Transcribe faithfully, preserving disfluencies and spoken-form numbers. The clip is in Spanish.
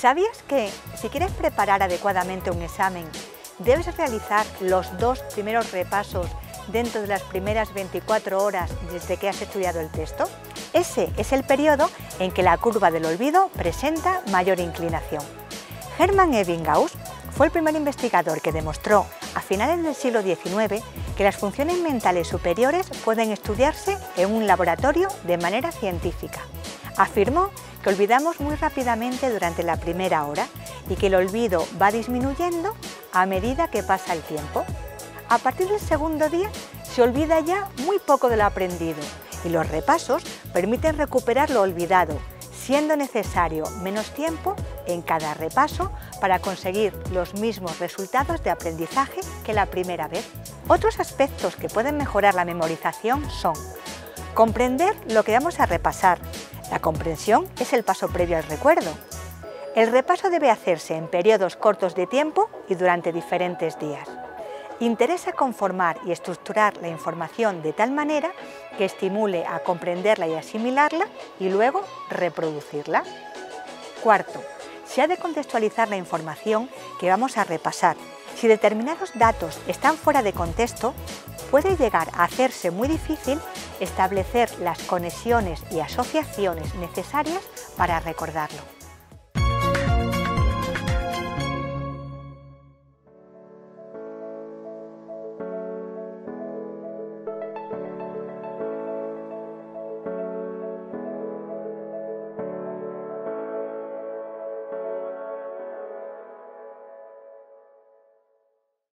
¿Sabías que si quieres preparar adecuadamente un examen, debes realizar los dos primeros repasos dentro de las primeras veinticuatro horas desde que has estudiado el texto? Ese es el periodo en que la curva del olvido presenta mayor inclinación. Hermann Ebbinghaus fue el primer investigador que demostró a finales del siglo diecinueve que las funciones mentales superiores pueden estudiarse en un laboratorio de manera científica. Afirmó que olvidamos muy rápidamente durante la primera hora y que el olvido va disminuyendo a medida que pasa el tiempo. A partir del segundo día se olvida ya muy poco de lo aprendido y los repasos permiten recuperar lo olvidado, siendo necesario menos tiempo en cada repaso para conseguir los mismos resultados de aprendizaje que la primera vez. Otros aspectos que pueden mejorar la memorización son comprender lo que vamos a repasar. La comprensión es el paso previo al recuerdo. El repaso debe hacerse en periodos cortos de tiempo y durante diferentes días. Interesa conformar y estructurar la información de tal manera que estimule a comprenderla y asimilarla y luego reproducirla. Cuarto, se ha de contextualizar la información que vamos a repasar. Si determinados datos están fuera de contexto, puede llegar a hacerse muy difícil establecer las conexiones y asociaciones necesarias para recordarlo.